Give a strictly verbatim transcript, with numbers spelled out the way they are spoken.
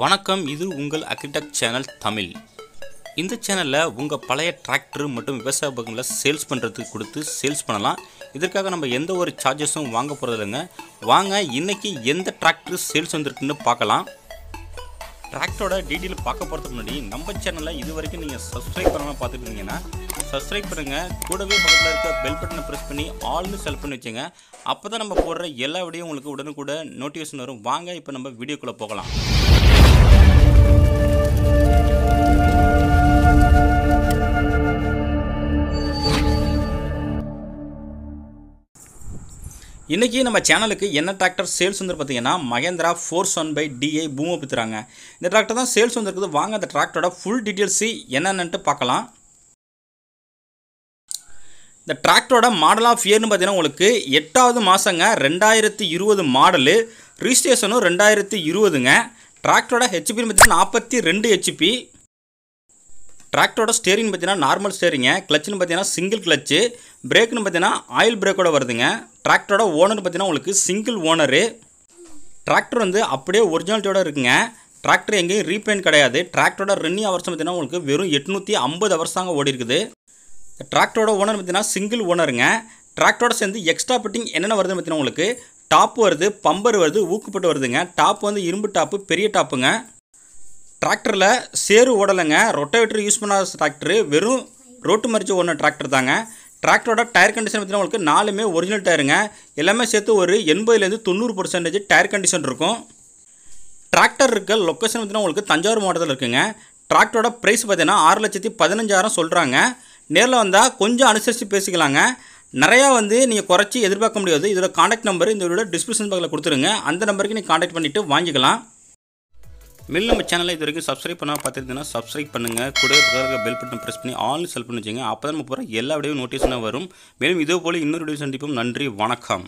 வணக்கம், இது உங்கள் AKriTech சேனல் தமிழ். இந்த சேனலில் உங்கள் பழைய டிராக்டர் மற்றும் விவசாய உபகங்களை சேல்ஸ் பண்ணுறதுக்கு கொடுத்து சேல்ஸ் பண்ணலாம். இதற்காக நம்ம எந்த ஒரு சார்ஜஸும் வாங்க போகிறது இல்லைங்க. வாங்க இன்றைக்கி எந்த டிராக்டர் சேல்ஸ் வந்திருக்குன்னு பார்க்கலாம். டிராக்டரோட டீட்டெயில் பார்க்க போகிறதுக்கு முன்னாடி நம்ம சேனலில் இது வரைக்கும் நீங்கள் சப்ஸ்கிரைப் பண்ணாமல் பார்த்துருந்தீங்கன்னா சப்ஸ்கிரைப் பண்ணுங்கள். கூடவே பக்கத்தில் இருக்க பெல் பட்டனை ப்ரெஸ் பண்ணி ஆல்னு செலக்ட் பண்ணி வச்சுங்க. அப்போ தான் நம்ம போடுற எல்லா வீடியோ உங்களுக்கு உடனுக்குட நோட்டிஃபிகேஷன் வரும். வாங்க இப்போ நம்ம வீடியோக்குள்ளே போகலாம். இன்றைக்கி நம்ம சேனலுக்கு என்ன டிராக்டர் சேல்ஸ் வந்து பார்த்தீங்கன்னா Mahindra four seven five DI பூமை பித்துறாங்க. இந்த டிராக்டர் தான் சேல்ஸ் வந்துருக்குது. வாங்க அந்த டிராக்டரோட ஃபுல் டீட்டெயில்ஸு என்னென்னட்டு பார்க்கலாம். இந்த டிராக்டரோட மாடல் ஆஃப் இயர்னு பார்த்தீங்கன்னா உங்களுக்கு எட்டாவது மாதங்க, ரெண்டாயிரத்தி இருபது மாடலு, ரிஜிஸ்ட்ரேஷனும் ரெண்டாயிரத்தி இருபதுங்க. டிராக்டரோட ஹெச்பின்னு பார்த்தீங்கன்னா நாற்பத்தி ரெண்டு ஹெச்பி. டிராக்டரோட ஸ்டேரிங் பார்த்தீங்கன்னா நார்மல் ஸ்டேரிங்க, கிளச்சுன்னு பார்த்தீங்கன்னா சிங்கிள் கிளச்சு, பிரேக்குன்னு பார்த்தீங்கன்னா ஆயில் பிரேக்கோட வருதுங்க. டிராக்டரோட ஓனர் பார்த்தீங்கன்னா உங்களுக்கு சிங்கிள் ஓனரு. டிராக்டர் வந்து அப்படியே ஒரிஜினாலிட்டியோடு இருக்குங்க. டிராக்டர் எங்கேயும் ரீபெயிண்ட் கிடையாது. டிராக்டரோட ரன்னிங் ஹவர்ஸ் பார்த்தீங்கன்னா உங்களுக்கு வெறும் எட்நூற்றி ஐம்பது ஹவர்ஸ் தாங்க ஓடி இருக்குது. டிராக்டரோட ஓனர் பார்த்தீங்கன்னா சிங்கிள் ஓனருங்க. டிராக்டரோட சேர்ந்து எக்ஸ்ட்ரா பிட்டிங் என்னென்ன வருதுன்னு பார்த்தீங்கன்னா உங்களுக்கு டாப் வருது, பம்பர் வருது, ஊக்குப்பட்டு வருதுங்க. டாப் வந்து இரும்பு டாப்பு, பெரிய டாப்புங்க. டிராக்டரில் சேறு ஓடலைங்க. ரொட்டவேட்டர் யூஸ் பண்ணாத டிராக்டரு, வெறும் ரோட்டு மறிச்சு ஓடின டிராக்டர் தாங்க. டிராக்டரோட டயர் கண்டிஷன் பார்த்தீங்கன்னா உங்களுக்கு நாலுமே ஒரிஜினல் டயருங்க. எல்லாமே சேர்த்து ஒரு எண்பதுலேருந்து தொண்ணூறு பர்சன்டேஜ் டயர் கண்டிஷன் இருக்கும். டிராக்டர் இருக்க லொக்கேஷன் பார்த்தீங்கன்னா உங்களுக்கு தஞ்சாவூர் மாவட்டத்தில் இருக்குங்க. டிராக்டரோட ப்ரைஸ் பார்த்தீங்கன்னா ஆறு லட்சத்தி பதினஞ்சாயிரம் சொல்கிறாங்க. நேரில் வந்தால் கொஞ்சம் அனுசரித்து பேசிக்கலாங்க. நிறையா வந்து நீங்கள் குறைச்சி எதிர்பார்க்க முடியாது. இதோட காண்டாக்ட் நம்பர் இந்த வீடியோட டிஸ்கிரிப்ஷன் பாக்ஸில் கொடுத்துருங்க. அந்த நம்பருக்கு நீங்கள் காண்டாக்ட் பண்ணிவிட்டு வாங்கிக்கலாம். மேலும் நம்ம சேனலை இது வரைக்கும் சப்ஸ்கிரைப் பண்ணால் பார்த்துருந்தீங்கன்னா சப்ஸ்கிரைப் பண்ணுங்கள். கூடவே பக்கத்தில் பெல் பட்டன் ப்ரெஸ் பண்ணி ஆல்னு செலக்ட் பண்ணி வச்சுங்க. அப்போ தான் நம்ம போகிற எல்லா வீடியோ நோட்டிஃபிகேஷனாக வரும். மேலும் இதே போல் இன்னொரு வீடியோ சந்திப்போம். நன்றி, வணக்கம்.